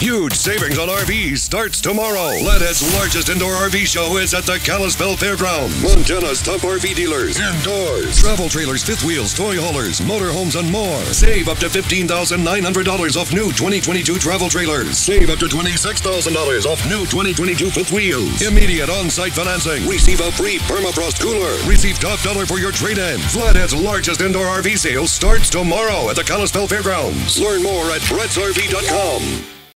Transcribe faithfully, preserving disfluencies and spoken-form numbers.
Huge savings on R Vs starts tomorrow. Flathead's largest indoor R V show is at the Kalispell Fairgrounds. Montana's top R V dealers, indoors, travel trailers, fifth wheels, toy haulers, motorhomes, and more. Save up to fifteen thousand nine hundred dollars off new twenty twenty-two travel trailers. Save up to twenty-six thousand dollars off new twenty twenty-two fifth wheels. Immediate on-site financing. Receive a free permafrost cooler. Receive top dollar for your trade-in. Flathead's largest indoor R V sale starts tomorrow at the Kalispell Fairgrounds. Learn more at bretzrv dot com.